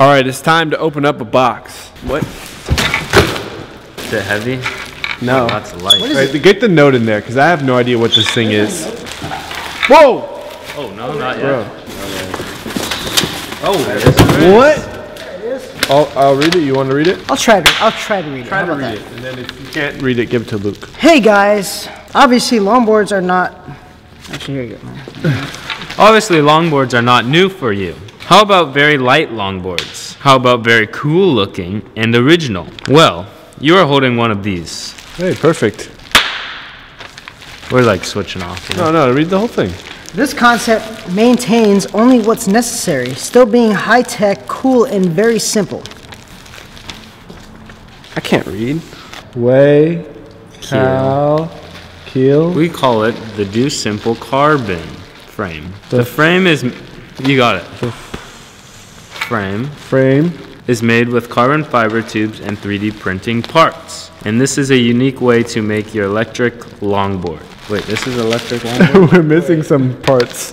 All right, it's time to open up a box. What? Is it heavy? No. Oh, that's light. Right, get the note in there, because I have no idea what this thing is. Whoa! Oh, no, not yet. Bro. Oh, there it is. What? There it is. I'll read it. You want to read it? I'll try to read it. Try to read it, and then if you can't read it, give it to Luke. Hey, guys. Obviously, longboards are not... Actually, here you go. Obviously, longboards are not new for you. How about very light longboards? How about very cool looking and original? Well, you are holding one of these. Hey, perfect. We're like switching off. No, read the whole thing. This concept maintains only what's necessary, still being high-tech, cool, and very simple. I can't read. Way, cow, keel. We call it the DuSimple Carbon frame. The frame is, you got it. Frame is made with carbon fiber tubes and 3D printing parts. And this is a unique way to make your electric longboard. Wait, this is electric longboard? We're missing some parts.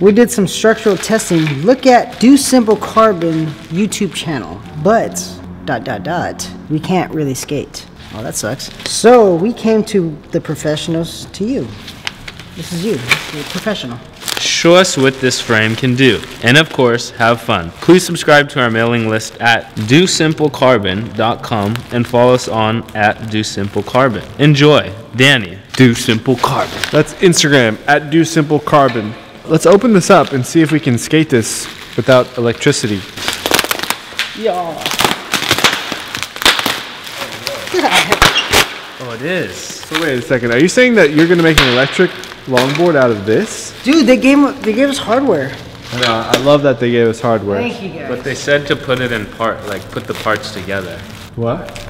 We did some structural testing. Look at DuSimple Carbon YouTube channel. But, ... we can't really skate. Oh, that sucks. So we came to the professionals, to you. This is you, the professional. Show us what this frame can do, and of course, have fun. Please subscribe to our mailing list at DuSimpleCarbon.com and follow us on at DuSimpleCarbon. Enjoy. Danny, DuSimple Carbon. That's Instagram, at DuSimple Carbon. Let's open this up and see if we can skate this without electricity. Yeah. Oh, it is. So wait a second, are you saying that you're gonna make an electric longboard out of this? Dude, they gave us hardware. I love that they gave us hardware. Thank you guys. But they said to put it in part, like put the parts together. What?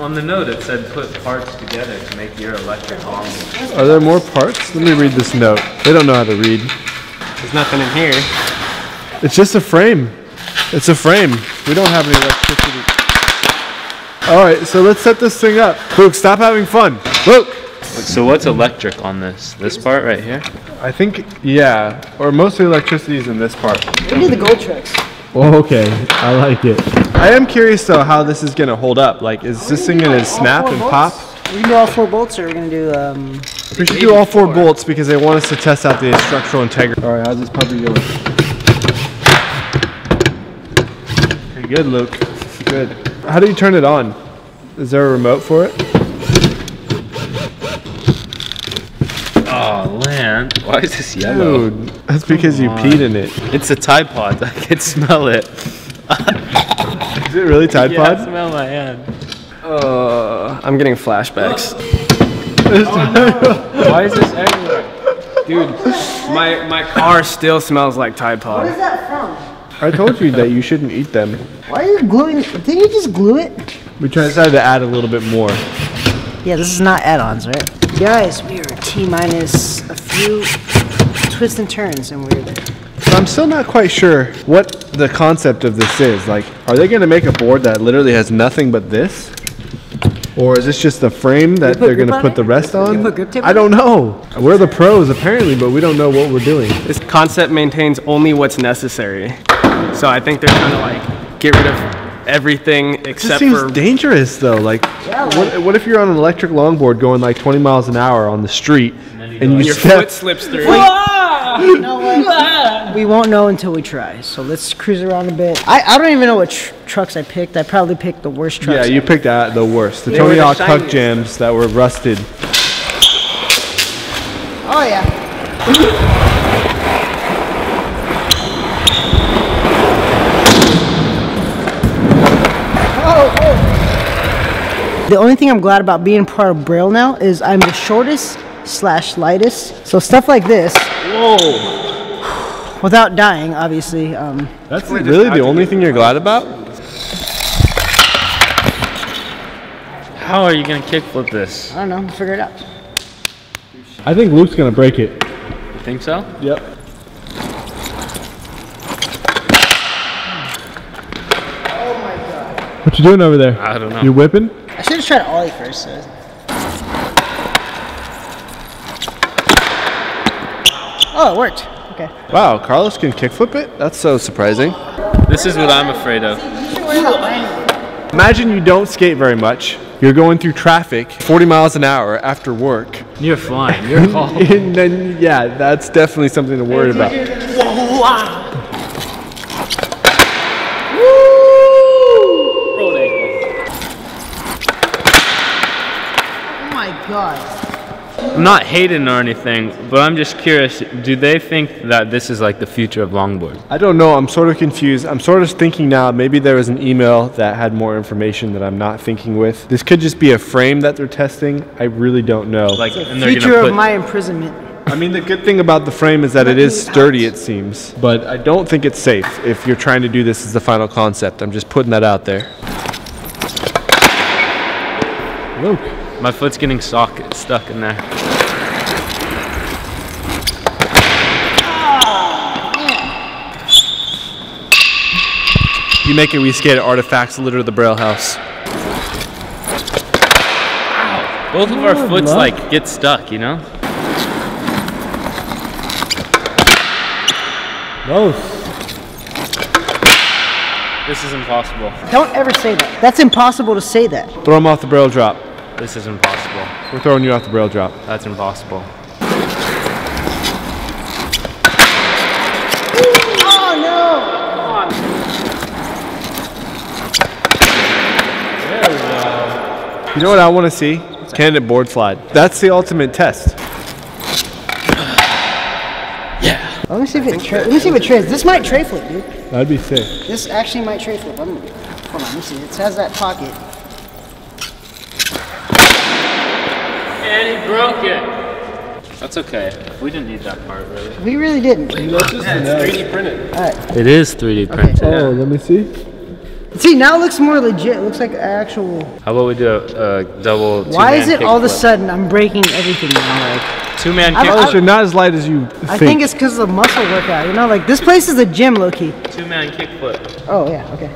On the note it said put parts together to make your electric longboard. Are there more parts? Let me read this note. They don't know how to read. There's nothing in here. It's just a frame. It's a frame. We don't have any electricity. Alright, so let's set this thing up. Luke, stop having fun. Luke! So what's electric on this? This part right here? I think, yeah. Or mostly electricity is in this part. We do the gold tricks. Oh, okay. I like it. I am curious, though, how this is going to hold up. Like, is this thing going to snap and pop? We can do all four bolts, or we're going to do... we should do all four bolts because they want us to test out the structural integrity. All right, how's this puppy going? Pretty good, Luke. Good. How do you turn it on? Is there a remote for it? Oh, man. Why is this yellow? Dude, that's because you peed in it. It's a Tide Pod. I can smell it. Is it really Tide Pod? Yeah, I smell my hand. I'm getting flashbacks. Oh, no. Why is this everywhere? Dude, my car still smells like Tide Pod. What is that from? I told you that you shouldn't eat them. Why are you gluing it? Didn't you just glue it? We decided to add a little bit more. Yeah, this is not add-ons, right? Guys, we are T-minus a few twists and turns and we're there. I'm still not quite sure what the concept of this is. Like, are they going to make a board that literally has nothing but this? Or is this just the frame that they're going to put the rest on? I don't know. We're the pros apparently, but we don't know what we're doing. This concept maintains only what's necessary. So I think they're trying to like get rid of everything except for... Seems dangerous though, like, yeah, like what if you're on an electric longboard going like 20 miles an hour on the street and you step... Your foot slips through. You know what? We won't know until we try, so let's cruise around a bit. I don't even know what trucks I picked. I probably picked the worst trucks. Yeah, you picked the worst. The Tony Hawk Puck Jams that were rusted. Oh yeah. The only thing I'm glad about being part of Braille now is I'm the shortest / lightest. So stuff like this, whoa, without dying, obviously. That's really the only thing you're glad about? How are you going to kickflip this? I don't know. We'll figure it out. I think Luke's going to break it. You think so? Yep. Oh my God. What you doing over there? I don't know. You whipping? I should have tried ollie first. So. Oh, it worked. Okay. Wow, Carlos can kickflip it? That's so surprising. This is what I'm afraid of. Imagine you don't skate very much. You're going through traffic 40 miles an hour after work. You're flying. You're home. And then, yeah, that's definitely something to worry about. Woo! Roll it. Oh my God. I'm not hating or anything, but I'm just curious, do they think that this is like the future of longboard? I don't know, I'm sort of confused. I'm sort of thinking now, maybe there was an email that had more information that I'm not thinking with. This could just be a frame that they're testing. I really don't know. Like, and future of my imprisonment. I mean, the good thing about the frame is that it is sturdy, it seems. But I don't think it's safe if you're trying to do this as the final concept. I'm just putting that out there. Luke. My foot's getting stuck in there. You make it, we skate at Artifacts, literally the Braille House. Ow. Both of our foots like get stuck, you know? Both. This is impossible. Don't ever say that. That's impossible to say that. Throw him off the Braille drop. This is impossible. We're throwing you off the Braille drop. That's impossible. Oh no! There we go. You know what I want to see? Candidate board slide. That's the ultimate test. Yeah. Let me see if it trays. This might tray flip, dude. That'd be sick. This actually might tray flip. Hold on, let me see. It has that pocket. And he broke it. That's okay. We didn't need that part, really. We really didn't. You know, it's 3D printed. All right. It is 3D printed. Okay. Oh, let me see. See, now it looks more legit. It looks like actual. How about we do a double two-man Why is it all of a sudden I'm breaking everything now? Like, two-man kick flip. You're not as light as you think. I think it's because of the muscle workout. You know, like this place is a gym, low-key. Two-man kick flip. Oh, yeah, okay.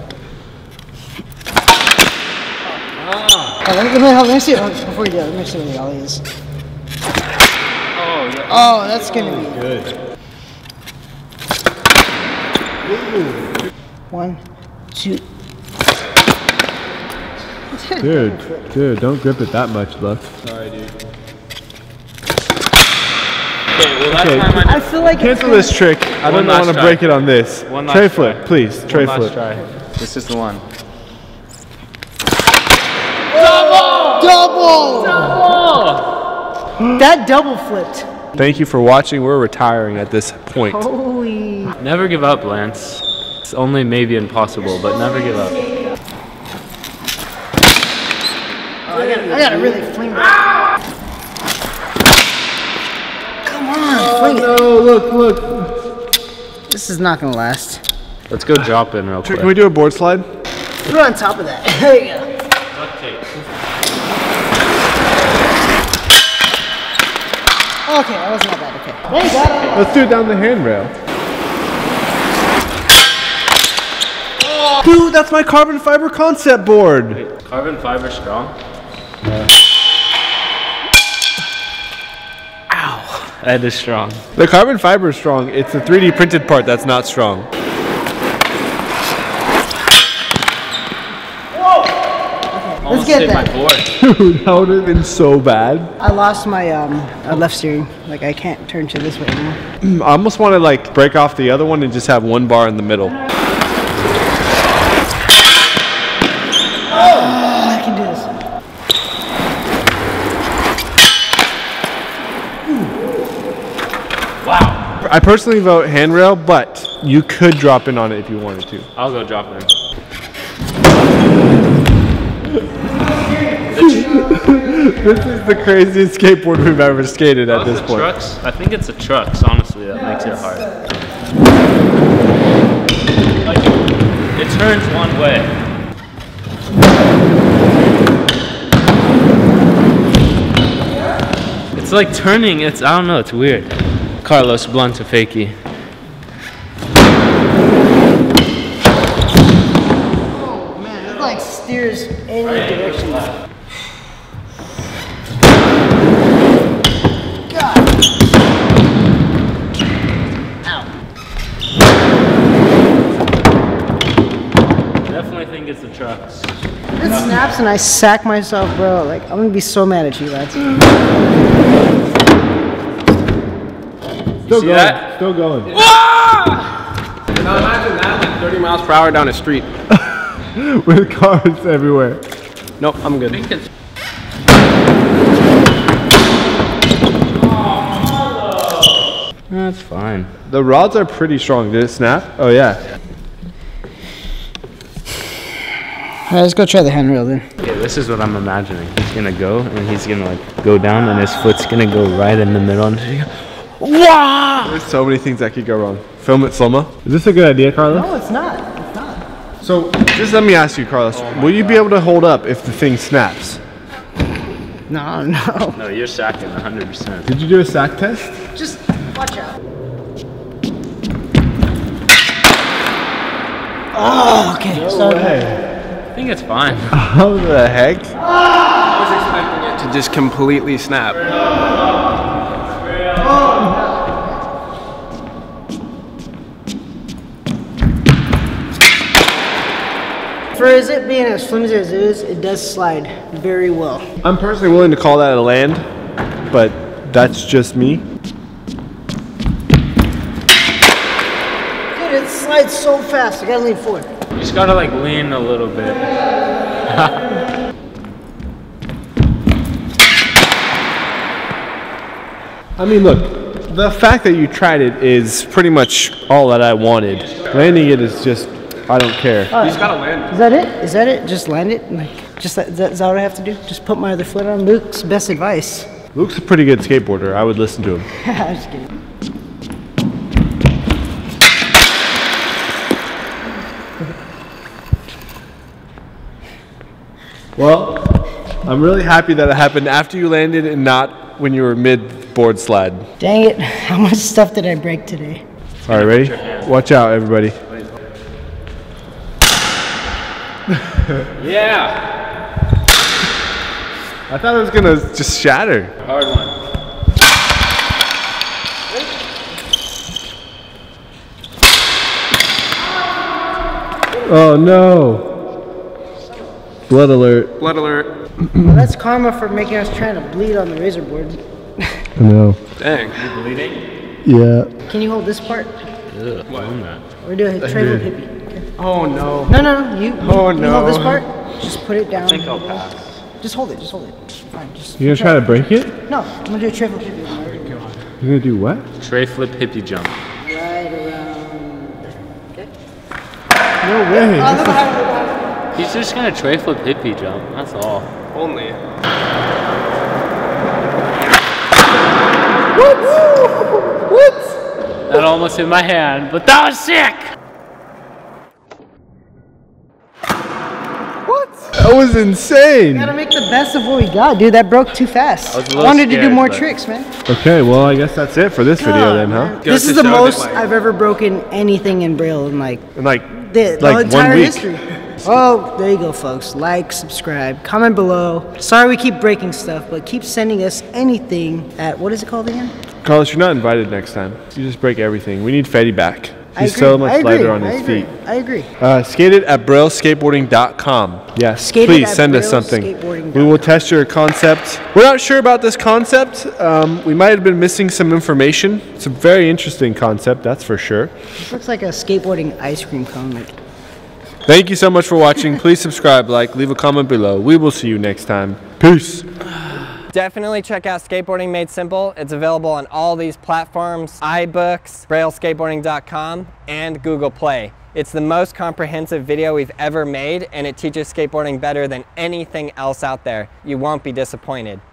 Oh, let me see it before you do it. Let me see where the ollie is. Oh, that's going to be good. Ooh. One, two. Dude, don't grip it that much, Luke. Sorry, dude. Okay, well, that's time I feel like cancel this trick. I don't want to break it on this. Tray flip, please. Tray flip. This is the one. Double! That double flipped. Thank you for watching. We're retiring at this point. Holy. Never give up, Lance. It's only maybe impossible, but never give up. Oh, I gotta really fling it. Come on, fling it. No, look. This is not gonna last. Let's go drop in real quick. Can we do a board slide? Put it on top of that. There you go. Okay, that wasn't that bad, okay. There you go. Let's do it down the handrail. Oh. Dude, that's my carbon fiber concept board. Wait, carbon fiber strong? No. Ow, that is strong. The carbon fiber is strong. It's the 3D printed part that's not strong. Let's get that. My board. Dude, that would have been so bad. I lost my left steering. Like, I can't turn to this way anymore. I almost want to, like, break off the other one and just have one bar in the middle. Oh, I can do this. Wow. I personally vote handrail, but you could drop in on it if you wanted to. I'll go drop in. This is the craziest skateboard we've ever skated at this point. Trucks? I think it's a trucks, honestly, that makes it hard. Like, it turns one way. It's like turning, I don't know, it's weird. Carlos, blunt to fakie. Oh man, it like steers any direction. my thing is the trucks. It snaps and I sack myself, bro. Like, I'm gonna be so mad at you, lads. Still going. That? Still going. Now imagine that, like 30 miles per hour down a street. With cars everywhere. Nope, I'm good. Oh, that's fine. The rods are pretty strong. Did it snap? Oh, yeah. Alright, let's go try the handrail then. Okay, this is what I'm imagining. He's gonna go, and he's gonna like go down, and his foot's gonna go right in the middle. Wow! There's so many things that could go wrong. Film it slow-mo. Is this a good idea, Carlos? No, it's not. It's not. So, just let me ask you, Carlos. Oh will you God. Be able to hold up if the thing snaps? No, no. No, you're sacking 100%. Did you do a sack test? Just watch out. Oh, okay. No so I think it's fine. How the heck? I was expecting it to just completely snap. For as it being as flimsy as it is, it does slide very well. I'm personally willing to call that a land, but that's just me. Dude, it slides so fast, I gotta lean forward. You just gotta like lean a little bit. I mean, look, the fact that you tried it is pretty much all that I wanted. Landing it is just, I don't care. You just gotta land it. Is that it? Is that it? Just land it? Like, just is that what I have to do? Just put my other foot on? Luke's best advice. Luke's a pretty good skateboarder. I would listen to him. I'm just kidding. Well, I'm really happy that it happened after you landed and not when you were mid-board slide. Dang it. How much stuff did I break today? All right, ready? Watch out, everybody. Yeah. I thought it was gonna just shatter. Hard one. Oh no! Blood alert. Blood alert. Well, that's karma for making us trying to bleed on the razor board. I know. Dang. You bleeding? Yeah. Can you hold this part? Ugh, what? I'm not. We're doing a travel hippie. Oh no. No, no, no. You hold this part, just put it down. I think I'll pass. Just hold it, just hold it. Fine, just you're gonna try to break it? No, I'm gonna do a tray flip hippie jump. You're gonna do what? Tray flip hippie jump. Right around there. Okay? No way. Oh, no, he's just gonna tray flip hippie jump, that's all. Only. What? What? That almost hit my hand, but that was sick! That was insane. You gotta make the best of what we got, dude. That broke too fast. I wanted scared, to do more tricks, man. Okay, well, I guess that's it for this video then, huh? This is the most I've ever broken anything in Braille in like the entire 1 week. History. Oh, there you go, folks. Like, subscribe, comment below. Sorry we keep breaking stuff, but keep sending us anything at, what is it called again? Carlos, you're not invited next time. You just break everything. We need Fetty back. He's so much lighter on his feet. I agree. Skated at BrailleSkateboarding.com. Yes, please send us something. We will test your concept. We're not sure about this concept. We might have been missing some information. It's a very interesting concept, that's for sure. This looks like a skateboarding ice cream cone. Thank you so much for watching. Please subscribe, like, leave a comment below. We will see you next time. Peace. Definitely check out Skateboarding Made Simple. It's available on all these platforms, iBooks, BrailleSkateboarding.com, and Google Play. It's the most comprehensive video we've ever made, and it teaches skateboarding better than anything else out there. You won't be disappointed.